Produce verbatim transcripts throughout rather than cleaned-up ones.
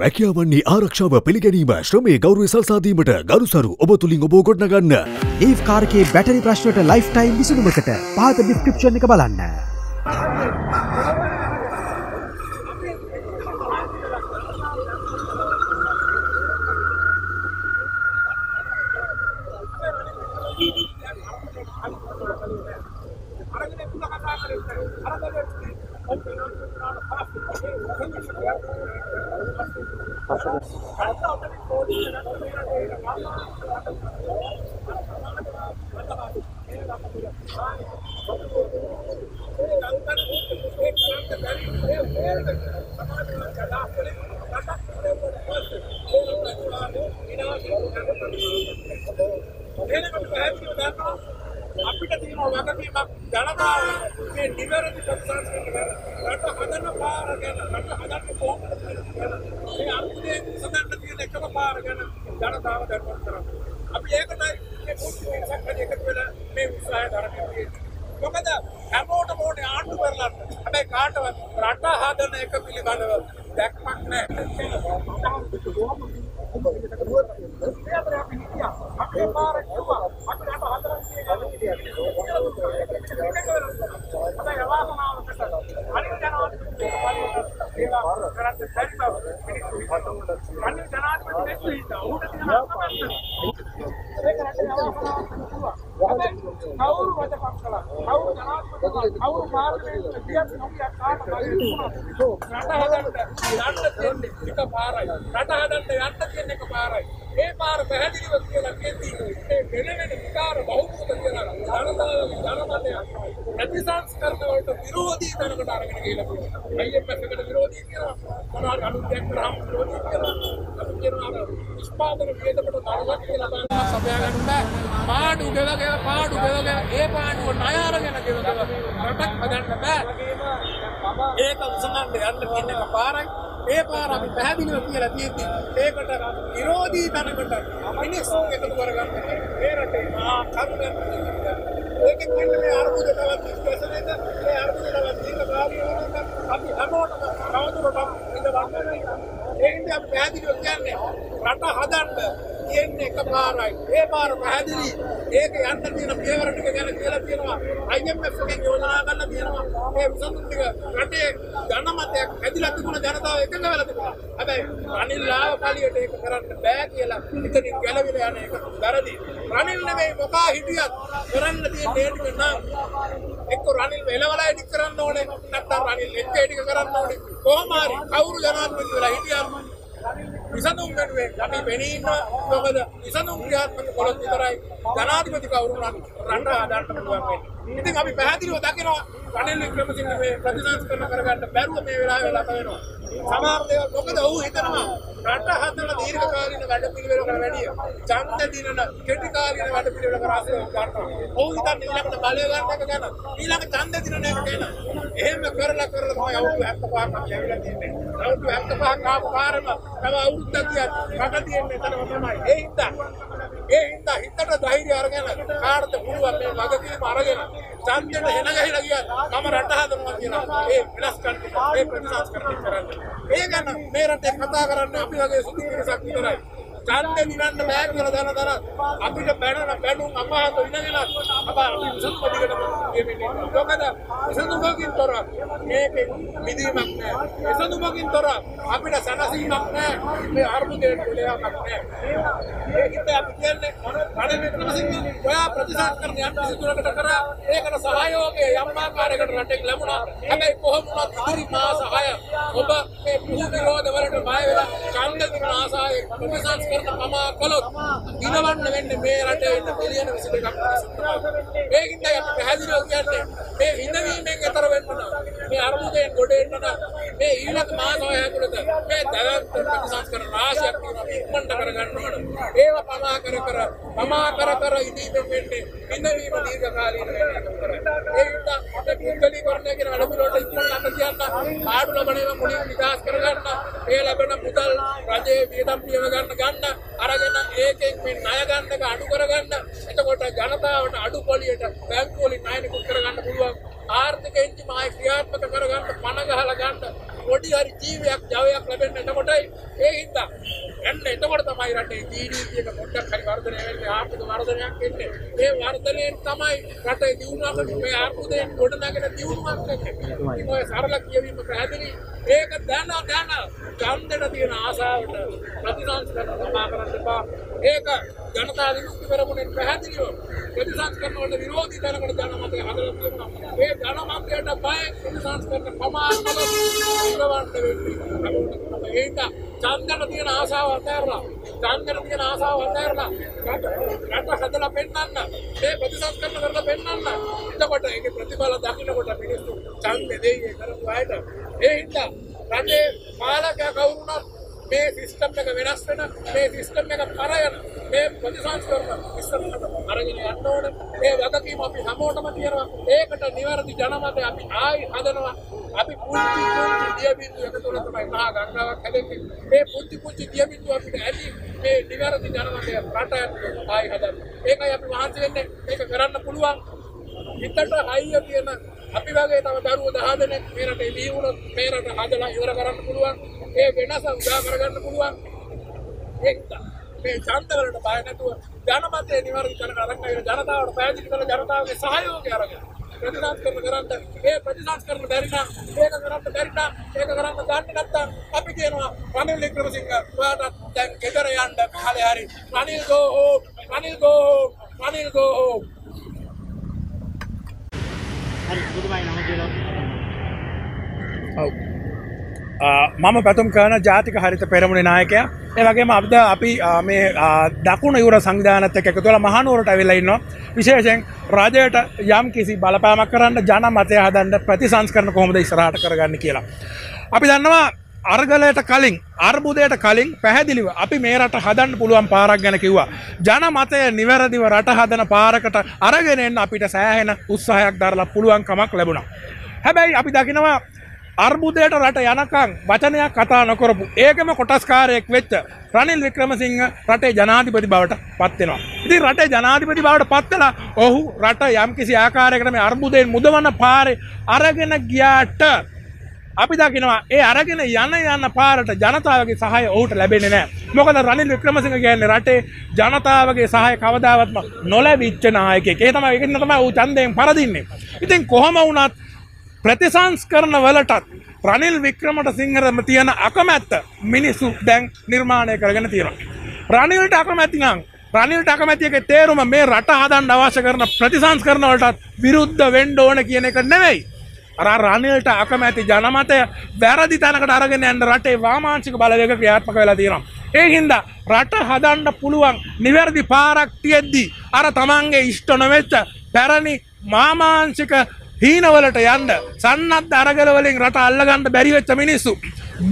රැකියාවන්හි ආරක්ෂාව පිළිගැනීම ශ්‍රමයේ ගෞරවය සල්සාදීමට ගරුසරු ඔබ තුලින් ඔබ ගොඩ නගන්න LEAF කාර්කේ බැටරි ප්‍රශ්නයට ලයිෆ් ටයිම් විසඳුමකට පහත ඩිස්ක්‍රිප්ෂන් එක බලන්න. ಒಡಿಯಾರಿ ಜೀವಿ ಯಾಕೆ ಯಾವ ಯಾಕೆ ಲಭ್ಯನ ಎಟ್ಟಮೊಟ್ಟಾಯಿ ಹೇಗಿಂದ ಎಣ್ಣ ಎಟ್ಟಮೊಟ್ಟ ತಮಾಯಿ ರಟ್ಟೆ ಈ ರೀತಿಯ ಮೊಟ್ಟ ಕರಿ ವಾರದನೆ ಹೇಳಿ ಆಪದ ವಾರದನೆ ಯಾಕೆ ಎಣ್ಣೆ ಈ ವಾರದನೆ ತಮಾಯಿ ರಟ್ಟೆ ದಿವನಾಕ ಮೇ ಆಪುದೆ ಕೊಡನಾಗಿನ ದಿವನ ಮಾಡ್ತಕ್ಕೆ ಇನ್ನು ಸರಳ ಕಿಯವಿ ಪ್ರಹದಿನಿ ಏಕ ದಾನ ದಾನ ಗಾಂಧನ ದಿನ ಆಸಾವಟ ಪ್ರತಿಸಾಂಸ್ಕರಣ ಮಾಕರಂತಪ್ಪ ಏಕ ಜನತಾ ವಿಮುಕ್ತಿ ಬರಮನೆ ಪ್ರಹದಿನಿ ಪ್ರತಿಸಾಂಸ್ಕರಣ ಒಳ್ಳೆ ವಿರೋಧಿ ದಾನಗಳ ದಾನ ಮಾತ್ರ ಹದಲಕ್ಕೆ ಏ ದಾನ ಮಾತ್ರ ಡಬ್ಬಾಯ ಪ್ರತಿಸಾಂಸ್ಕರಣ ಪ್ರಮಾಣದ ಗುಣವಂತ ವ್ಯಕ್ತಿ ನಮ್ಮ ಏಕ ಚಾಂದನ ದಿನ ಆಸಾವ ಅಂತಾರಲ್ಲ ಚಾಂದನ ದಿನ ಆಸಾವ ಅಂತಾರಲ್ಲ ಕಟ ಹದಲ ಪೆನ್ನನ್ನ ಏ ಪ್ರತಿಸಾಂಸ್ಕರಣ ಬರಲ್ಲ ಪೆನ್ನನ್ನ ಇದಪಟ ಏಕೆ ಪ್ರತಿಫಲ ದಾಖಲೆ ಕೊಟ್ಟ ಮಿನಿಸ್ಟರ್ ಚಾಂದನೆ ದೇಗೆ ಕರದು ಆಯ್ತ ಏ ಇಂತ රටේ පාලක කවුරුනත් මේ සිස්ටම් එක වෙනස් වෙන මේ සිස්ටම් එක කරගෙන මේ ප්‍රතිසංස්කරණ සිස්ටම් එකට අරගෙන යන්න ඕනේ මේ වගකීම අපි හැමෝටම තියෙනවා ඒකට නිවැරදි ජනමතය අපි ආයි හදනවා අපි පුංචි පුංචි දියබින්දු එක තුන තමයි මහා ගංගාවක් හැදෙන්නේ මේ පුංචි පුංචි දියබින්දු අපිට ඇති මේ නිවැරදි ජනමතය රටට ආයි හදන්න ඒකයි අපි මහන්සි වෙන්නේ මේක කරන්න පුළුවන් හිතට හයිය කියන අපි වගේ තම දරුවෝ දහ දෙනෙක් මේ රටේ දී වුණොත් මේ රට හදලා ඉවර කරන්න පුළුවන් ඒ වෙනස උදා කරගන්න පුළුවන් එක්ක මේ ඡන්දවලට බය නැතුව ජනමතය නිවර්ති කරන අරගෙන ජනතාවට පැහැදිලි කරන ජනතාවගේ සහයෝගය අරගෙන ප්‍රතිසංස්කරණ කරන්න මේ ප්‍රතිසංස්කරණ බැරි නම් මේක කරන්න බැරි නම් මේක කරන්න ගන්න නැත්තම් අපි කියනවා රනිල් වික්‍රමසිංහ ඔයාට දැන් ගෙදර යන්න කාලේ හරි Ranil go home Ranil go home Ranil go home මම පැතුම් කරන ජාතික හරිත පෙරමුණේ නායකයා ඒ වගේම අද අපි මේ දකුණු යුර සංවිධානයත් එක්ක එකතු වෙලා මහනුවරට අවිලා ඉන්නවා විශේෂයෙන් රජයට යම් කිසි බලපෑමක් කරන්න ජනමතය හදන්න ප්‍රතිසංස්කරණ කොහොමද ඉස්සරහට කරගන්නේ කියලා අපි දන්නවා අර්ගලයට කලින් අර්බුදයට කලින් පැහැදිලිව අපි මේ රට හදන්න පුළුවන් පාරක් ගැන කිව්වා ජනමතය නිවැරදිව රට හදන පාරකට අරගෙන එන්න අපිට සෑහෙන උත්සාහයක් දරලා පුළුවන්කමක් ලැබුණා හැබැයි අපි දකිනවා අර්බුදයට රට යනකම් වචනයක් කතා නොකරපු ඒකම කොටස්කාරයෙක් වෙච්ච රනිල් වික්‍රමසිංහ රටේ ජනාධිපති බවට පත් වෙනවා ඉතින් රටේ ජනාධිපති බවට පත් වෙලා ඔහු රට යම්කිසි ආකාරයකට මේ අර්බුදයෙන් මුදවන පාරේ අරගෙන ගියාට අපි දකිනවා ඒ අරගෙන යන යන පාරට ජනතාවගේ සහාය ඔහුට ලැබෙන්නේ නැහැ. මොකද රනිල් වික්‍රමසිංහ කියන්නේ රටේ ජනතාවගේ සහාය කවදාවත්ම නොලැබිච්ච නායකයෙක්. ඒ තමයි ඒකින් තමයි ඌ ඡන්දයෙන් පරදින්නේ. ඉතින් කොහම වුණත් ප්‍රතිසංස්කරණ වලටත් රනිල් වික්‍රමසිංහරම තියෙන අකමැත්ත මිනිසු දැන් නිර්මාණය කරගෙන තියෙනවා. රනිල්ට අකමැති නම් රනිල්ට අකමැතියගේ තේරුම මේ රට හදන්න අවශ්‍ය කරන ප්‍රතිසංස්කරණ වලටත් විරුද්ධ වෙන්න ඕන කියන එක නෙවෙයි. අර රනිල්ට අකමැති ජනමතය වැරදි තැනකට අරගෙන යන රටේ වාමාංශික බලවේග ක්‍රියාත්මක වෙලා තියෙනවා. ඒ හින්දා රට හදන්න පුළුවන් නිවැරදි පාරක් තියෙද්දි අර තමන්ගේ ඉෂ්ට නොවෙච්ච පැරණි මාමාංශික හීනවලට යන්න සන්නද්ධ අරගල වලින් රට අල්ලගන්න බැරි වෙච්ච මිනිස්සු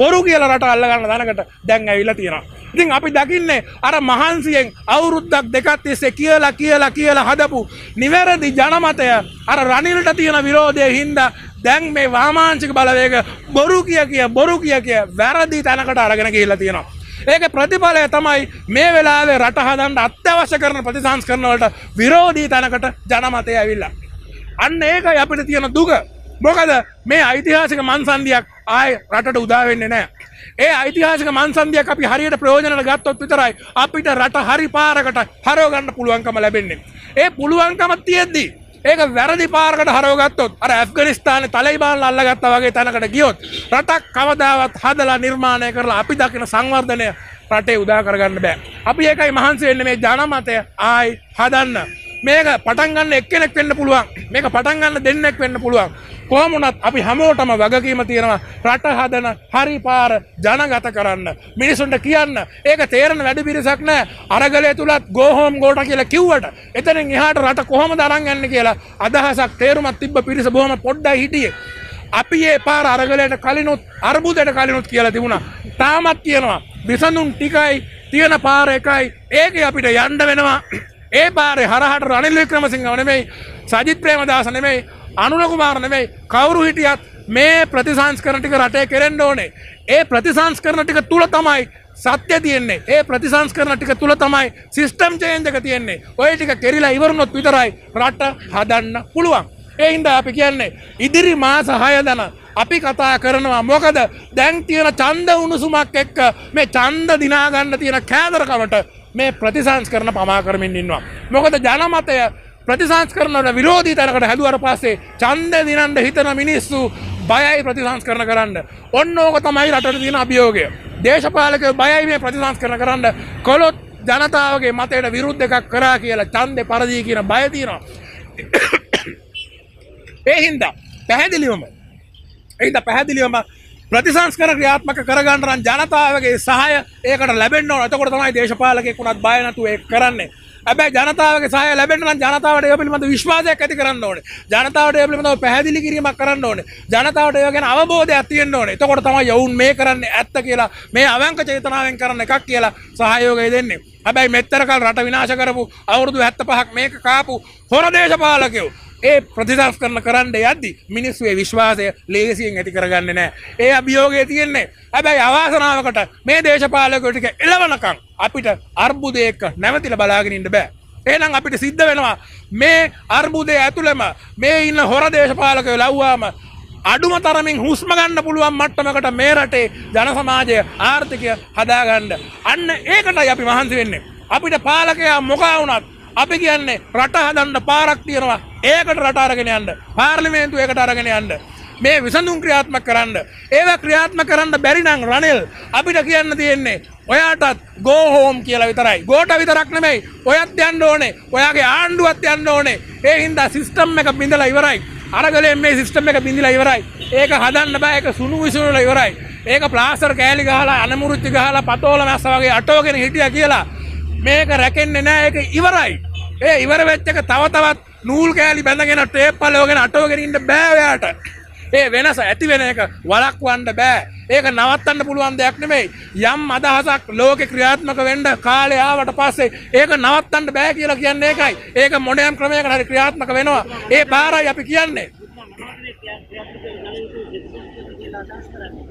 බොරු කියලා රට අල්ලගන්න තැනකට දැන් ඇවිල්ලා තියෙනවා. ඉතින් අපි දකින්නේ අර මහන්සියෙන් අවුරුද්දක් දෙකක් තිස්සේ කියලා කියලා කියලා හදපු නිවැරදි ජනමතය අර රනිල්ට තියෙන විරෝධය හින්දා දැන් මේ වාමාංශික බලවේග බොරු කිය කිය බොරු කිය කිය වැරදි තැනකට අරගෙන ගිහිල්ලා තියෙනවා. ඒකේ ප්‍රතිඵලය තමයි මේ වෙලාවේ රට හදන්න අත්‍යවශ්‍ය කරන ප්‍රතිසංස්කරණ වලට විරෝධී තැනකට ජනමතය ඇවිල්ලා. අන්න ඒකයි අපිට තියෙන දුක. මොකද මේ ඓතිහාසික මන්සන්දියක් ආයේ රටට උදා වෙන්නේ නැහැ. ඒ ඓතිහාසික මන්සන්දියක් අපි හරියට ප්‍රයෝජනට ගත්තොත් විතරයි අපිට රට හරි පාරකට හරව ගන්න පුළුවන්කම ලැබෙන්නේ. ඒ පුළුවන්කම තියෙද්දි ඒක වැරදි පාරකට හරව ගත්තොත් අර ඇෆ්ගනිස්තානයේ තලිබාන්ලා අල්ලගත්තා වගේ තැනකට ගියොත් රටක් කවදාවත් හදලා නිර්මාණය කරලා අපි දකින සංවර්ධනය රටේ උදා කරගන්න බෑ. අපි ඒකයි මහන්සි වෙන්නේ මේ ජනමතය ආයි හදන්න. මේක පටන් ගන්න එක්කෙනෙක් වෙන්න පුළුවන්. මේක පටන් ගන්න දෙන්නෙක් වෙන්න පුළුවන්. කොහොම වුණත් අපි හැමෝටම වගකීම තියෙනවා රට හදන හරි පාර ජනගත කරන්න. මිනිසුන්ට කියන්න. ඒක තේරෙන වැඩි පිරිසක් නෑ. අරගලය තුලත් go home ගෝඨ කියලා කිව්වට එතනින් එහාට රට කොහොමද අරන් යන්නේ කියලා අදහසක් තේරුමක් තිබ්බ පිරිස බොහොම පොඩ්ඩයි හිටියේ. අපි ඒ පාර අරගලයට කලිනුත් අර්බුදයට කලිනුත් කියලා තිබුණා. තාමත් කියනවා විසඳුම් ටිකයි තියෙන පාර එකයි. ඒකේ අපිට යන්න වෙනවා. ඒ පාරේ හරහට රනිල් වික්‍රමසිංහව නෙමෙයි සජිත් ප්‍රේමදාස නෙමෙයි අනුර කුමාර නෙමෙයි කවුරු හිටියත් මේ ප්‍රතිසංස්කරණ ටික රටේ කෙරෙන්න ඕනේ. ඒ ප්‍රතිසංස්කරණ ටික තුල තමයි සත්‍ය තියෙන්නේ. ඒ ප්‍රතිසංස්කරණ ටික තුල තමයි සිස්ටම් චේන්ජ් එක තියෙන්නේ. ওই ටික කෙරිලා ඉවරුනොත් විතරයි රට හදන්න පුළුවන්. ඒ හින්දා අපි කියන්නේ ඉදිරි මාස හය දන අපි කතා කරනවා මොකද දැන් තියෙන ඡන්ද උණුසුමක් එක්ක මේ ඡන්ද දිනා ගන්න තියෙන කෑදරකමට මේ ප්‍රතිසංස්කරණ පමා කරමින් ඉන්නවා මොකද ජනමතය ප්‍රතිසංස්කරණවල විරෝධී තැනකට හැදුවාට පස්සේ ඡන්ද දිනන්න හිතන මිනිස්සු බයයි ප්‍රතිසංස්කරණ කරන්න ඔන්න ඕක තමයි රටට තියෙන අභියෝගය දේශපාලකයෝ බයයි මේ ප්‍රතිසංස්කරණ කරන්න කොළොත් ජනතාවගේ මතයට විරුද්ධ එකක් කරා කියලා ඡන්දේ පරදී කියන බය තියෙනවා ඒ හින්දා පැහැදිලිවම Ini dah pahadili sama ප්‍රතිසංස්කරණ ක්‍රියාත්මක කරගන්න නම් ජනතාවගේ සහාය ඒකට ලැබෙන්න ඕන. එතකොට තමයි දේශපාලකයෙක් උනත් බය නැතුව ඒක කරන්නේ. හැබැයි ජනතාවගේ සහාය ලැබෙන්න නම් ජනතාවට ඒ පිළිබඳ විශ්වාසයක් ඇති කරන්න ඕනේ. ජනතාවට ඒ පිළිබඳව පැහැදිලි කිරීමක් කරන්න ඕනේ. ජනතාවට ඒ ගැන අවබෝධයක් තියෙන්න ඕනේ. එතකොට තමයි යවුන් මේ කරන්නේ ඇත්ත කියලා මේ අවංක චේතනාවෙන් කරන එකක් කියලා සහයෝගය දෙන්නේ. හැබැයි මෙතරකල් රට විනාශ කරපු අවුරුදු හැත්තපහක් මේක කාපු හොර දේශපාලකයෝ ඒ ප්‍රතිසංස්කරණ කරන්න යද්දි මිනිස්සුගේ විශ්වාසය ලේසියෙන් ඇති කරගන්නේ නැහැ. ඒ අභියෝගය තියෙන්නේ. හැබැයි අවාසනාවකට මේ දේශපාලකයෝ ටික එළවනකම් අපිට අර්බුදයක නැවතිලා බලාගෙන ඉන්න බෑ. එහෙනම් අපිට සිද්ධ වෙනවා මේ අර්බුදයේ ඇතුළෙම මේ ඉන්න හොර දේශපාලකයෝ ලව්වාම අඩුම තරමින් හුස්ම ගන්න පුළුවන් මට්ටමකට මේ රටේ ජන සමාජය ආර්ථිකය හදාගන්න. අන්න ඒකටයි අපි මහන්සි වෙන්නේ. අපිට පාලකයා මොකා වුණත් අපි කියන්නේ රට හදන්න පාරක් තියනවා ඒකට රට අරගෙන යන්න පාර්ලිමේන්තුව ඒකට අරගෙන යන්න මේ විසඳුම් ක්‍රියාත්මක කරන්න ඒවා ක්‍රියාත්මක කරන්න බැරි නම් රනිල් අපිට කියන්න තියෙන්නේ ඔයාටත් go home කියලා විතරයි ගෝට විතරක් නෙමෙයි ඔයත් යන්න ඕනේ ඔයාගේ ආණ්ඩුවත් යන්න ඕනේ ඒ හින්දා සිස්ටම් එක බිඳලා ඉවරයි අරගලෙන් මේ සිස්ටම් එක බිඳලා ඉවරයි ඒක හදන්න බෑ ඒක සුණු විසුණුලා ඉවරයි ඒක ප්ලාස්ටර් කෑලි ගහලා අනමුරුච්චි ගහලා පතෝල මැස්ස වගේ අටවගෙන හිටියා කියලා මේක රැකෙන්නේ නැහැ ඒක ඉවරයි ඒ ඉවර වෙච්ච එක තව තවත් නූල් කෑලි බැඳගෙන ටේප් පළවගෙන අටවගෙන ඉන්න බෑ ඔයාට ඒ වෙනස ඇති වෙන එක වළක්වන්න බෑ ඒක නවත්තන්න පුළුවන් දෙයක් නෙමෙයි යම් අදහසක් ලෝකේ ක්‍රියාත්මක වෙන්න කාලය ආවට පස්සේ ඒක නවත්තන්න බෑ කියලා කියන්නේ ඒකයි ඒක මොඩර්න් ක්‍රමයකට හරි ක්‍රියාත්මක වෙනවා ඒ බාරයි අපි කියන්නේ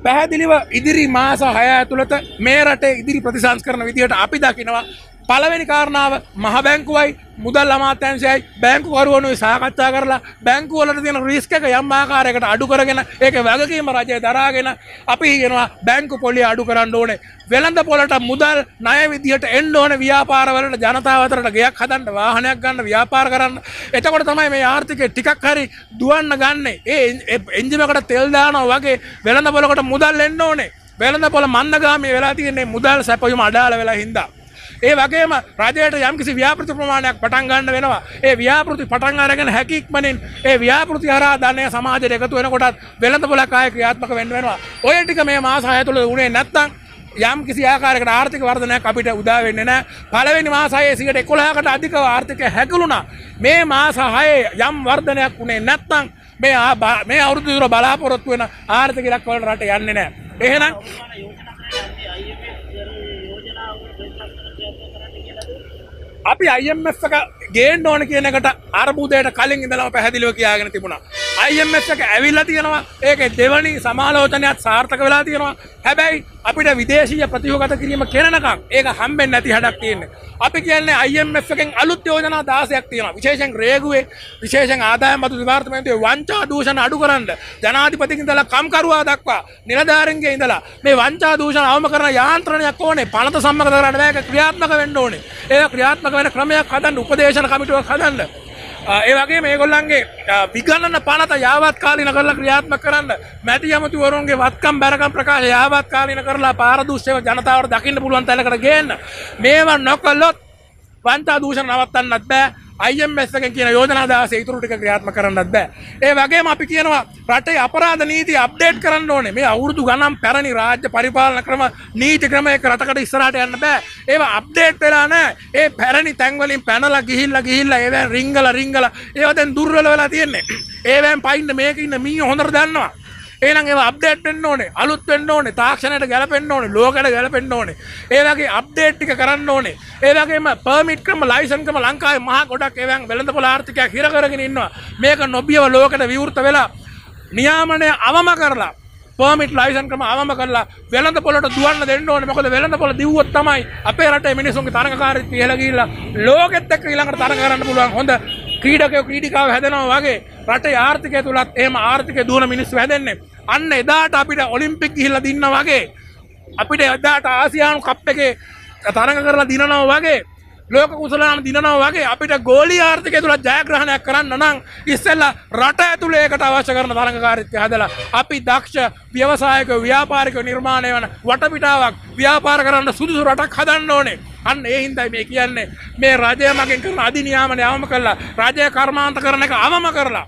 පැහැදිලිව ඉදිරි මාස හය ඇතුළත මේ රටේ ඉදිරි ප්‍රතිසංස්කරණ විදියට අපි දකිනවා පළවෙනි කාරණාව මහ බැංකුවයි මුදල් අමාත්‍යාංශයයි බැංකු කරුවනුයි සාකච්ඡා කරලා බැංකු වලට තියෙන රිස්ක් එක යම් ආකාරයකට අඩු කරගෙන ඒකේ වගකීම රජය දරාගෙන අපි කියනවා බැංකු පොලිය අඩු කරන්න ඕනේ වෙළඳ පොළට මුදල් ණය විදියට එන්න ඕනේ ව්‍යාපාර වලට ජනතාව අතරට ගයක් හදන්න වාහනයක් ගන්න ව්‍යාපාර කරන්න එතකොට තමයි මේ ආර්ථිකය ටිකක් හරි දුවන්න ගන්නෙ ඒ එන්ජින් එකට තෙල් දානවා වගේ වෙළඳ පොළකට මුදල් එන්න ඕනේ වෙළඳ පොළ මන්දගාමී වෙලා තියෙන්නේ මුදල් සැපයීම අඩාල වෙලා හින්දා ඒ වගේම රජයට යම්කිසි ව්‍යාපෘති ප්‍රමාණයක් පටන් ගන්න වෙනවා. ඒ ව්‍යාපෘති පටන් අරගෙන හැකියක්මනින් ඒ ව්‍යාපෘති හරහා ධනය සමාජයට එකතු වෙනකොටත් වෙළඳ පොළක් ආය ක්‍රියාත්මක වෙන්න වෙනවා. ඔය ටික මේ මාස හය තුළ වුණේ නැත්නම් යම්කිසි ආකාරයකට ආර්ථික වර්ධනයක් අපිට උදා වෙන්නේ නැහැ. පළවෙනි මාස හයේ සියයට එකොළහකට අධිකව ආර්ථිකය හැකිලුණා. මේ මාස හයේ යම් වර්ධනයක් වුණේ නැත්නම් මේ මේ අවුරුදු තුර බලාපොරොත්තු වෙන ආර්ථික ඉලක්ක වලට රට යන්නේ නැහැ. එහෙනම් අපි I M F එක ගේන්න ඕන කියන එකට අර්බුදයට කලින් ඉඳලාම පැහැදිලිව කියාගෙන තිබුණා. I M F එක ඇවිල්ලා තියෙනවා. ඒකේ දෙවනි සමාලෝචනයත් සාර්ථක වෙලා තියෙනවා. හැබැයි අපිට විදේශීය ප්‍රතිවගත කිරීම කරනකම් ඒක හම්බෙන්නේ නැති හැඩක් තියෙන්නේ. අපි කියන්නේ I M F එකෙන් අලුත් යෝජනා දහසක් තියෙනවා. විශේෂයෙන් රේගුවේ විශේෂයෙන් ආදායම් අතු දෙපාර්තමේන්තුවේ වංචා දූෂණ අඩු කරන්න ජනාධිපතිගෙන් ඉඳලා කම්කරුවා දක්වා නිලධාරීන්ගේ ඉඳලා මේ වංචා දූෂණ අවම කරන යාන්ත්‍රණයක් ඕනේ. පනත සම්මත කරන්න බෑ. ඒක ක්‍රියාත්මක වෙන්න ඕනේ. ඒක ක්‍රියාත්මක වෙන ක්‍රමයක් හදන්න උපදේශන කමිටුවක් හදන්න. ඒ වගේම මේගොල්ලන්ගේ විගණන පනත යාවත්කාලින කරලා ක්‍රියාත්මක කරන්න මැති අමුතුවරුන්ගේ වත්කම් බැරකම් ප්‍රකාශ යාවත්කාලින කරලා පාරදූෂ්‍යව ජනතාවට දකින්න පුළුවන් තැනකට ගේන්න මේවා නොකළොත් වංචා දූෂණ නවත්තන්නත් බෑ I M F එකෙන් කියන යෝජනා දාසේ ඉතුරු ටික ක්‍රියාත්මක කරන්නත් බෑ ඒ වගේම අපි කියනවා රටේ අපරාධ නීති අප්ඩේට් කරන්න ඕනේ මේ අවුරුදු ගණන් පැරණි රාජ්‍ය පරිපාලන ක්‍රම නීති ක්‍රම එක රටකට ඉස්සරහට යන්න බෑ ඒවා අප්ඩේට් වෙලා නැහැ. ඒ පැරණි තැන් වලින් පැනලා ගිහිල්ලා ගිහිල්ලා ඒවෙන් රිංගලා රිංගලා ඒවා දැන් දුර්වල වෙලා තියෙන්නේ. ඒවෙන් පයින්න මේක ඉන්න මීය හොඳට දන්නවා. එහෙනම් ඒවා අප්ඩේට් වෙන්න ඕනේ. අලුත් වෙන්න ඕනේ. තාක්ෂණයට ගැලපෙන්න ඕනේ. ලෝකයට ගැලපෙන්න ඕනේ. ඒ වගේ අප්ඩේට් ටික කරන්න ඕනේ. ඒ වගේම පර්මිට් ක්‍රම ලයිසන්ස් ක්‍රම ලංකාවේ මහා ගොඩක් ඒවෙන් වෙළඳපොළ ආර්ථිකයක් හිර කරගෙන ඉන්නවා. මේක නොබියව ලෝකයට විවෘත වෙලා නියාමනය අවම කරලා පර්මිට් ලයිසන් ක්‍රම අවම කරලා වෙළඳ පොළට දුවන්න දෙන්න ඕනේ මොකද වෙළඳ පොළ දිව්වොත් තමයි අපේ රටේ මිනිසුන්ගේ තරඟකාරීත්වය ඉහළ ගිහිල්ලා ලෝකෙත් එක්ක ඊළඟට තරඟ කරන්න පුළුවන් හොඳ ක්‍රීඩකයෝ ක්‍රීඩිකාව හැදෙනවා වගේ රටේ ආර්ථිකය තුලත් එහෙම ආර්ථිකය දුවන මිනිස්සු හැදෙන්නේ අන්න එදාට අපිට ඔලිම්පික් ගිහිල්ලා දිනවා වගේ අපිට එදාට ආසියානු කප් එකේ තරඟ කරලා දිනනවා වගේ ලෝක කුසලාන දිනනවා වගේ අපිට ගෝලීය ආර්ථිකය තුල ජයග්‍රහණයක් කරන්න නම් ඉස්සෙල්ලා රට ඇතුලේ ඒකට අවශ්‍ය කරන තරඟකාරීත්වය හදලා අපි දක්ෂ ව්‍යවසායකයෝ ව්‍යාපාරිකයෝ නිර්මාණය වෙන වටපිටාවක් ව්‍යාපාර කරන්න සුදුසු රටක් හදන්න ඕනේ. අන්න ඒ හින්දායි මේ කියන්නේ මේ රජය මගෙන් කරන අධිනියාමනය අවම කළා රජය කර්මාන්ත කරන එක අවම කරලා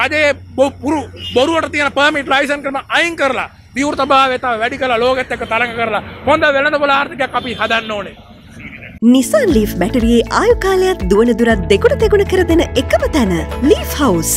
රජයේ බොරු බොරුවට තියෙන පර්මිට් ලයිසන් ක්‍රම අයින් කරලා විවෘතභාවය තව වැඩි කරලා ලෝකෙත් එක්ක තරඟ කරලා හොඳ වෙළඳපොළ ආර්ථිකයක් අපි හදන්න ඕනේ. Nissan LEAF බැටරියේ ආයු කාලයත් දුවන දුරත් දෙකට දෙගුණ කර දෙන එකම තැන LEAF House.